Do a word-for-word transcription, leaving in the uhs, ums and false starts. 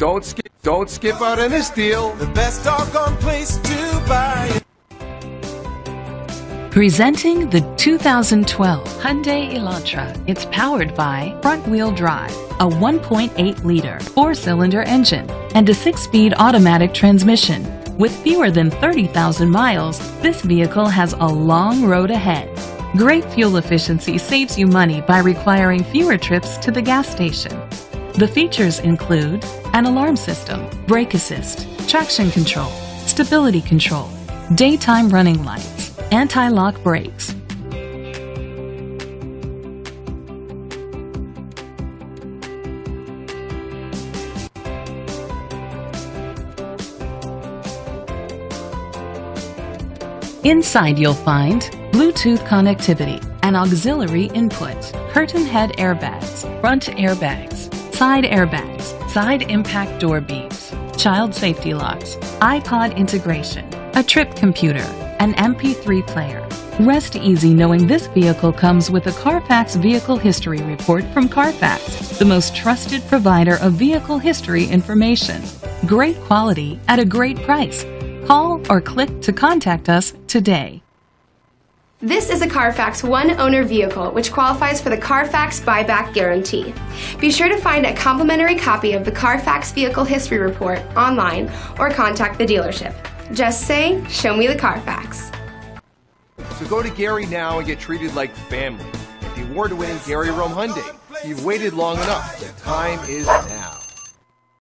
Don't skip, don't skip out on this deal. The best doggone place to buy. Presenting the two thousand twelve Hyundai Elantra. It's powered by front-wheel drive, a one point eight liter four-cylinder engine, and a six-speed automatic transmission. With fewer than thirty thousand miles, this vehicle has a long road ahead. Great fuel efficiency saves you money by requiring fewer trips to the gas station. The features include an alarm system, brake assist, traction control, stability control, daytime running lights, anti-lock brakes. Inside you'll find Bluetooth connectivity, an auxiliary input, curtain head airbags, front airbags, side airbags, side impact door beams, child safety locks, iPod integration, a trip computer, an M P three player. Rest easy knowing this vehicle comes with a Carfax Vehicle History Report from Carfax, the most trusted provider of vehicle history information. Great quality at a great price. Call or click to contact us today. This is a Carfax one-owner vehicle which qualifies for the Carfax buyback guarantee. Be sure to find a complimentary copy of the Carfax Vehicle History Report online or contact the dealership. Just say, "Show me the Carfax." So go to Gary now and get treated like family. If you were to win Gary Rome Hyundai, you've waited long enough. The time is